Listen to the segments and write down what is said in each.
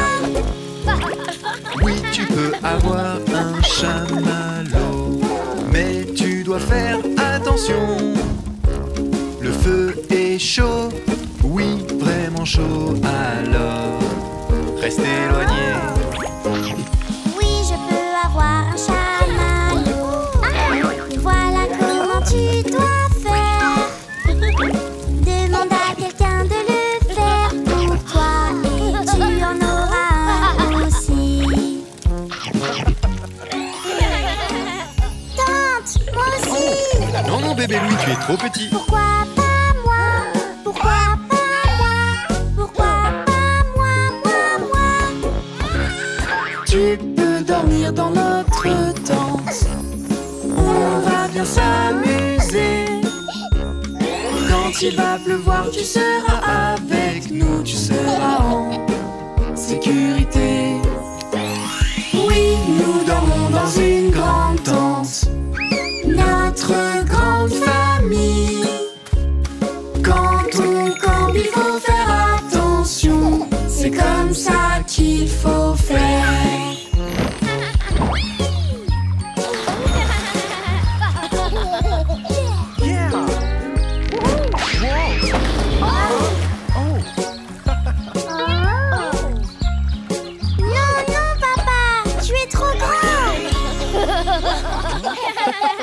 Oui, tu peux avoir un chamallow, mais tu dois faire attention. Le feu est chaud, oui, vraiment chaud, alors reste éloigné. Oui, je peux avoir un chamallow. Bébé Louis, tu es trop petit. Pourquoi pas moi? Pourquoi pas moi? Pourquoi pas moi, moi, moi? Tu peux dormir dans notre tente. On va bien s'amuser. Quand il va pleuvoir, tu seras avec nous. Tu seras en sécurité. Oui, nous dormons dans une grande tente. Notre grande famille. Quand on campe, il faut faire attention. C'est comme ça qu'il faut faire. Yeah. Oh. Non, non, papa, tu es trop grand. Regarde la voiture.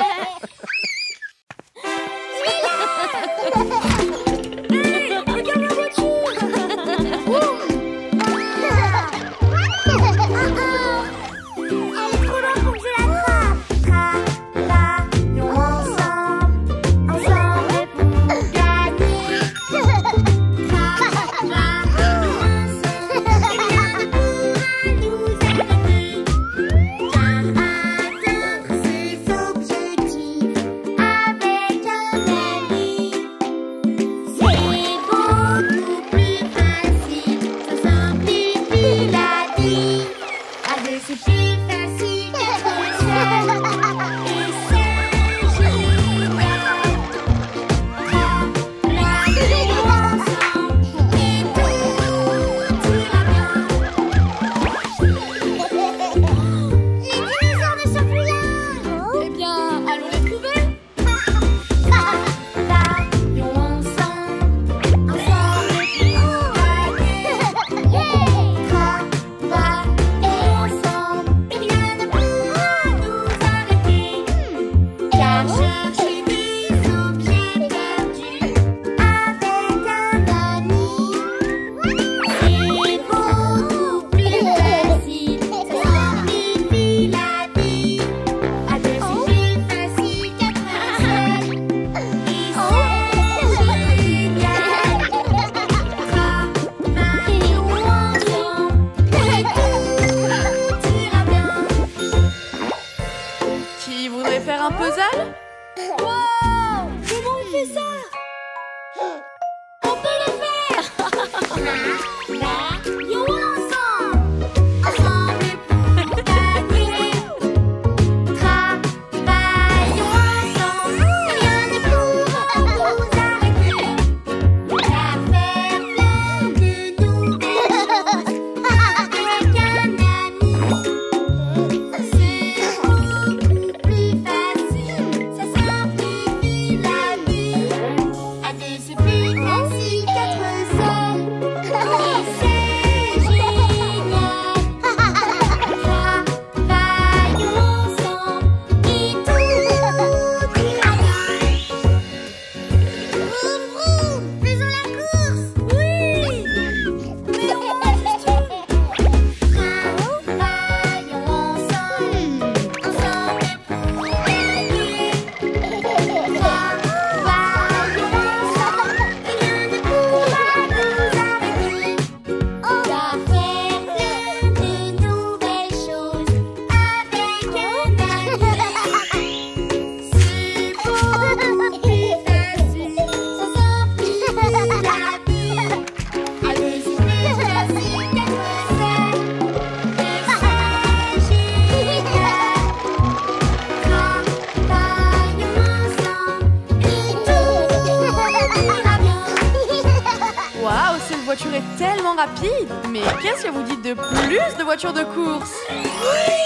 rapide. Mais qu'est-ce que vous dites de plus de voitures de course? Oui!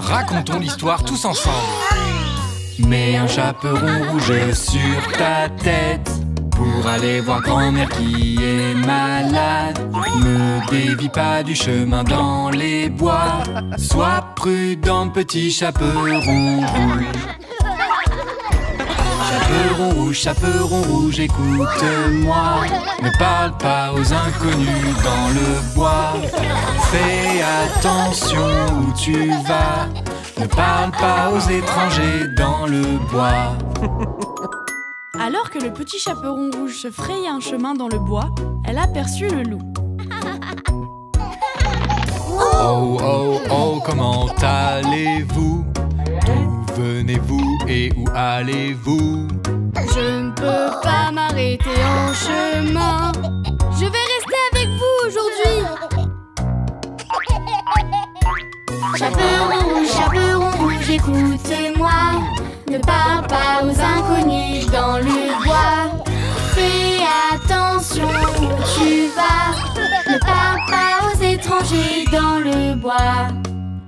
Racontons l'histoire tous ensemble. Mets un chaperon rouge sur ta tête pour aller voir grand-mère qui est malade. Ne dévie pas du chemin dans les bois. Sois prudent, petit chaperon rouge. Chaperon rouge, écoute-moi. Ne parle pas aux inconnus dans le bois. Fais attention où tu vas. Ne parle pas aux étrangers dans le bois. Alors que le petit chaperon rouge se frayait un chemin dans le bois, elle aperçut le loup. Oh, oh, oh, comment allez-vous? D'où venez-vous et où allez-vous? Je ne peux pas m'arrêter en chemin. Je vais rester avec vous aujourd'hui. Chaperon rouge, écoutez-moi. Ne parle pas aux inconnus dans le bois. Fais attention où tu vas. Ne parle pas aux étrangers dans le bois.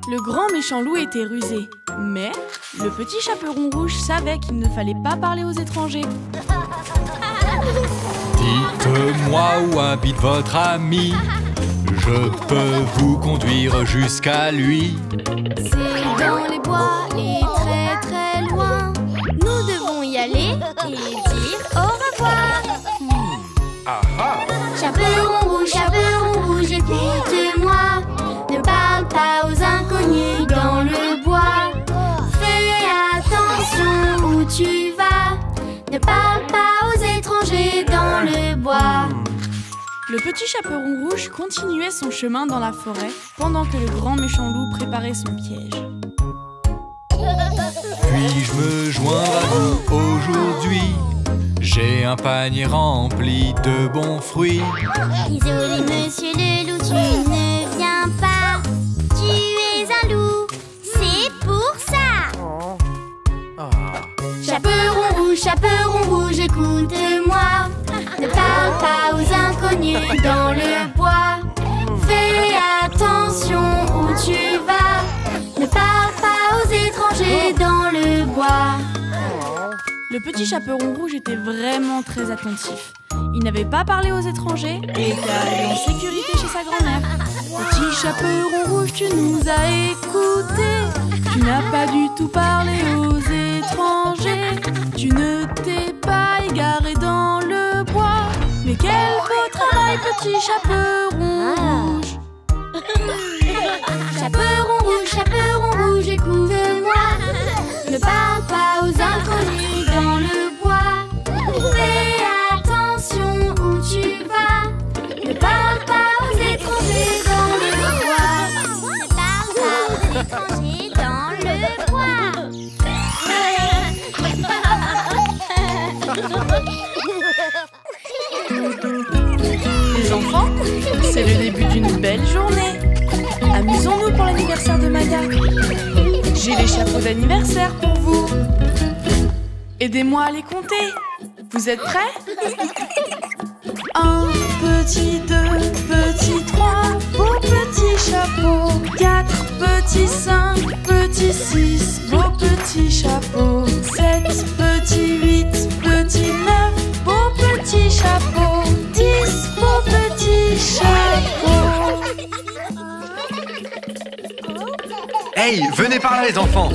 Le grand méchant loup était rusé. Mais le petit chaperon rouge savait qu'il ne fallait pas parler aux étrangers. Dites-moi où habite votre ami. Je peux vous conduire jusqu'à lui. C'est dans les bois et très très loin. Nous devons y aller et dire au revoir. Chaperon rouge, écoute-moi. Ne parle pas aux inconnus dans le bois. Où tu vas, ne parle pas aux étrangers dans le bois. Le petit chaperon rouge continuait son chemin dans la forêt pendant que le grand méchant loup préparait son piège. Puis-je me joindre à vous aujourd'hui? J'ai un panier rempli de bons fruits. Désolé monsieur le loup, tu ne viens pas. Tu es un loup, c'est pour ça. Chaperon rouge, écoute-moi. Ne parle pas aux inconnus dans le bois. Fais attention où tu vas. Ne parle pas aux étrangers dans le bois. Le petit chaperon rouge était vraiment très attentif. Il n'avait pas parlé aux étrangers et était allé en sécurité chez sa grand-mère. Petit chaperon rouge, tu nous as écoutés. Tu n'as pas du tout parlé aux étrangers. Tu ne t'es pas égaré dans le bois. Mais quel beau travail, petit chaperon rouge. Chaperon rouge, écoute-moi. Ne parle pas aux inconnus dans le bois. Fais attention où tu vas. Ne parle pas aux étrangers dans le bois. Ne parle pas aux étrangers. Les enfants, c'est le début d'une belle journée. Amusons-nous pour l'anniversaire de Maya. J'ai les chapeaux d'anniversaire pour vous. Aidez-moi à les compter. Vous êtes prêts? Un, petit, deux, petit, trois. Beau petit chapeau. Quatre, petit, cinq, petit, six. Beau petit chapeau. Sept, petit, huit, petit, neuf. Beau petit chapeau. 10 beaux petits chapeaux. Hey, venez par là les enfants.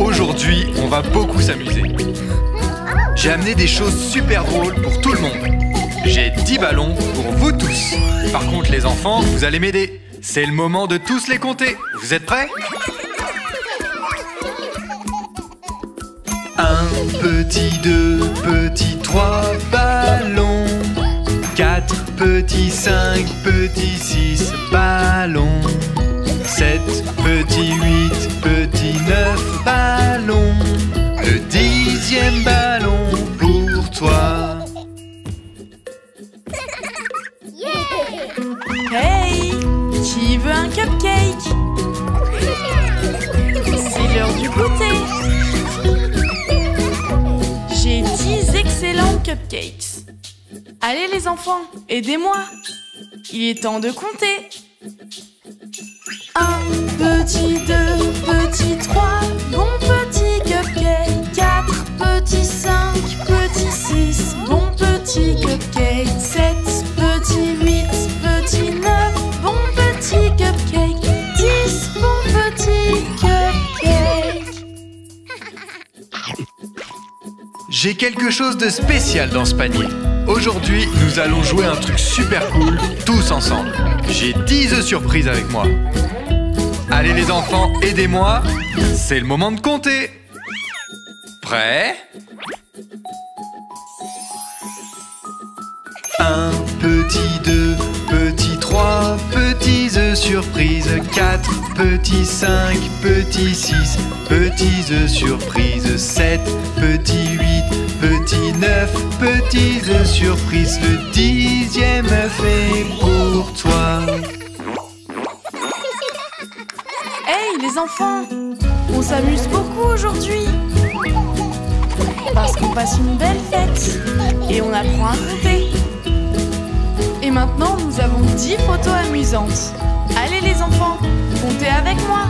Aujourd'hui, on va beaucoup s'amuser. J'ai amené des choses super drôles pour tout le monde. J'ai 10 ballons pour vous tous. Par contre, les enfants, vous allez m'aider. C'est le moment de tous les compter. Vous êtes prêts? Un, petit, deux, petit, trois ballons. 4, petit, 5, petit, 6 ballons. 7, petit, 8, petit, 9 ballons. Le 10e ballon pour toi. Yeah! Hey! Qui veut un cupcake? C'est l'heure du goûter. J'ai 10 excellents cupcakes. Allez les enfants, aidez-moi. Il est temps de compter. 1, petit, 2, petit, 3, bon petit cupcake. 4, petit, 5, petit, 6, bon petit cupcake. 7, petit, 8, petit, 9, bon petit cupcake. 10, bon petit cupcake. J'ai quelque chose de spécial dans ce panier. Aujourd'hui, nous allons jouer un truc super cool, tous ensemble. J'ai 10 œufs surprises avec moi. Allez les enfants, aidez-moi. C'est le moment de compter. Prêt? 1, petit, 2, petit, 3, petits œufs surprises. 4, petit, 5, petit, 6, petits œufs surprises. 7, petit, 8, petit 9, petits œufs surprises. Le 10e œuf est pour toi. Hey les enfants, on s'amuse beaucoup aujourd'hui. Parce qu'on passe une belle fête et on apprend à compter. Et maintenant nous avons 10 photos amusantes. Allez les enfants, comptez avec moi.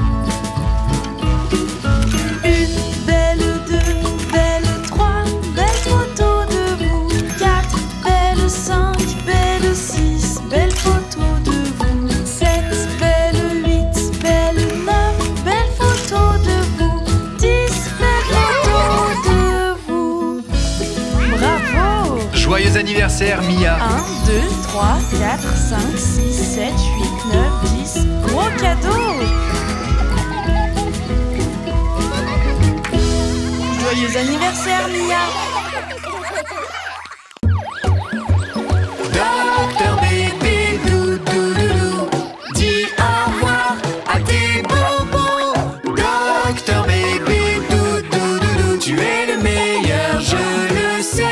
Une belle. Joyeux anniversaire, Mia! 1, 2, 3, 4, 5, 6, 7, 8, 9, 10. Gros cadeau! Joyeux anniversaire, Mia! Docteur bébé, doudou, dis au revoir à tes bobos. Docteur bébé, doudou, tu es le meilleur, je le sais.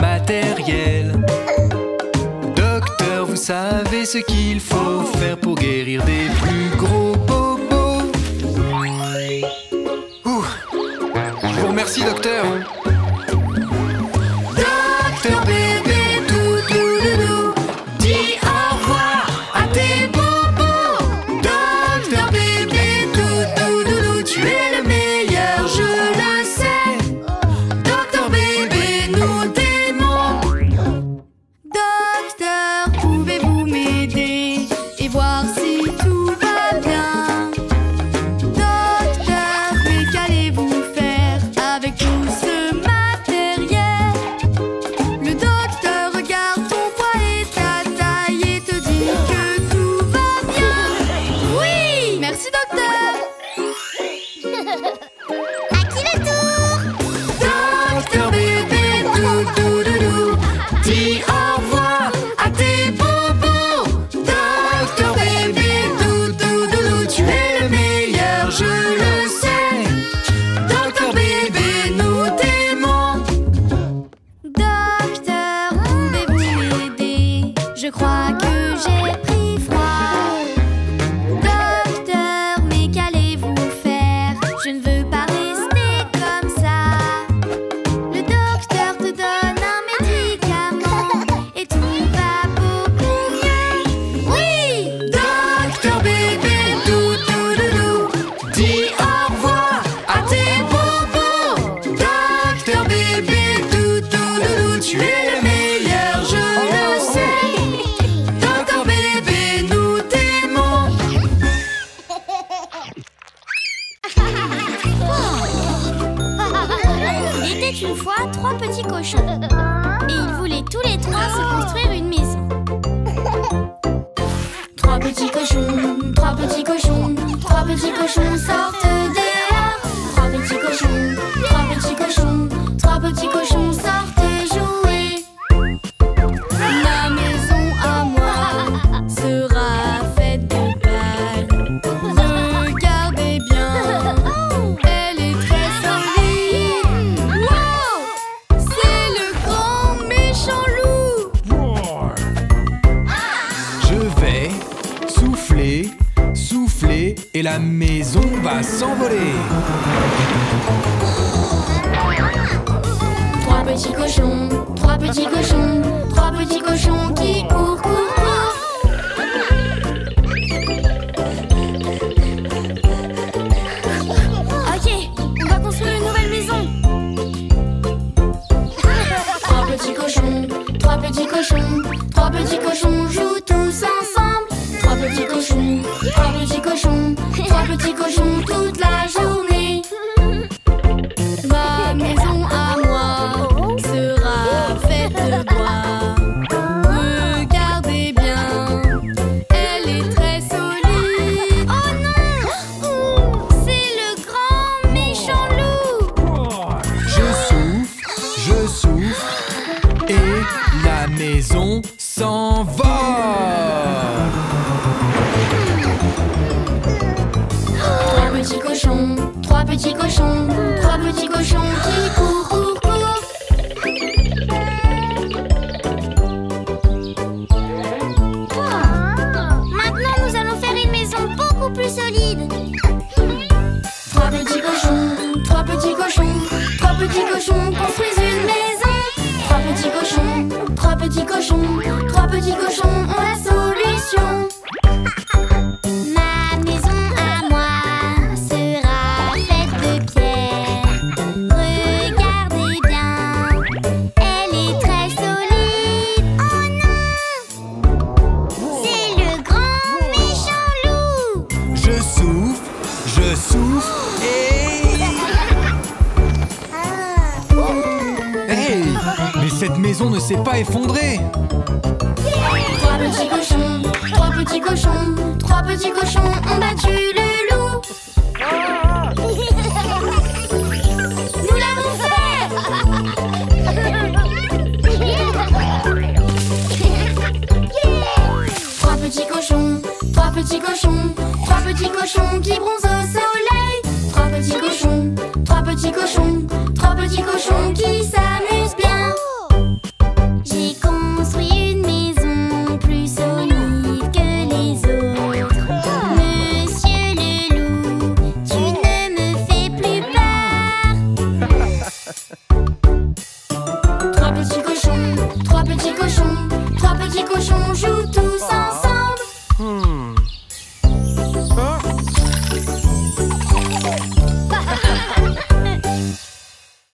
Matériel. Docteur, vous savez ce qu'il faut faire pour guérir des plus gros bobos. Ouh. Je vous remercie, docteur. Docteur bébé doudoudoudou, dis au revoir à tes bobos. Docteur bébé doudoudoudou, tu es le meilleur, je le sais. Docteur bébé, nous t'aimons. Docteur, pouvez-vous m'aider et voir si tout va bien? Docteur, mais qu'allez-vous faire avec tout ce matériel? Le docteur regarde ton poids et ta taille et te dit que tout va bien. Oui! Merci, docteur! À qui le tour? Docteur bébé doudoudoudou, dis au revoir à tes bobos. Docteur bébé doudoudoudou, tu es le meilleur, je le sais. Docteur bébé, nous t'aimons. Docteur, pouvez-vous m'aider? Je crois que j'ai pris froid. Docteur, mais qu'allez-vous faire? Je ne veux pas rester comme ça. Le docteur te donne un médicament et tout va beaucoup mieux. Oui! Docteur bébé doudoudoudou, dis au revoir à tes bobos. Docteur bébé doudoudoudou, tu es le meilleur, je le sais. Docteur bébé, nous t'aimons. Il était une fois trois petits cochons et ils voulaient tous les trois se construire une maison. Trois petits cochons, trois petits cochons, trois petits cochons sortent dehors. Trois petits cochons, trois petits cochons, trois petits cochons sortent jouer. Ma maison à moi sera faite de balles. Regardez bien, elle est très solide. Wow! C'est le grand méchant loup. Je vais souffler, souffler et la maison va s'envoler. Trois petits cochons, qui courent, courent. Ok, on va construire une nouvelle maison. Trois petits cochons, jouent tous ensemble. Trois petits cochons toute la journée. Ma maison à moi sera faite de bois. Regardez bien, elle est très solide. Oh non! C'est le grand méchant loup. Je souffle et la maison s'envole. Trois petits cochons, qui courent, Maintenant, nous allons faire une maison beaucoup plus solide. Trois petits cochons, construisent une maison. Trois petits cochons, ont la solution. Cette maison ne s'est pas effondrée. Trois petits cochons, ont battu le loup. Nous l'avons fait. Trois petits cochons, qui bronzent au soleil. Trois petits cochons, qui s'amusent bien. J'ai construit une maison plus solide. trois petits cochons jouent tous ensemble.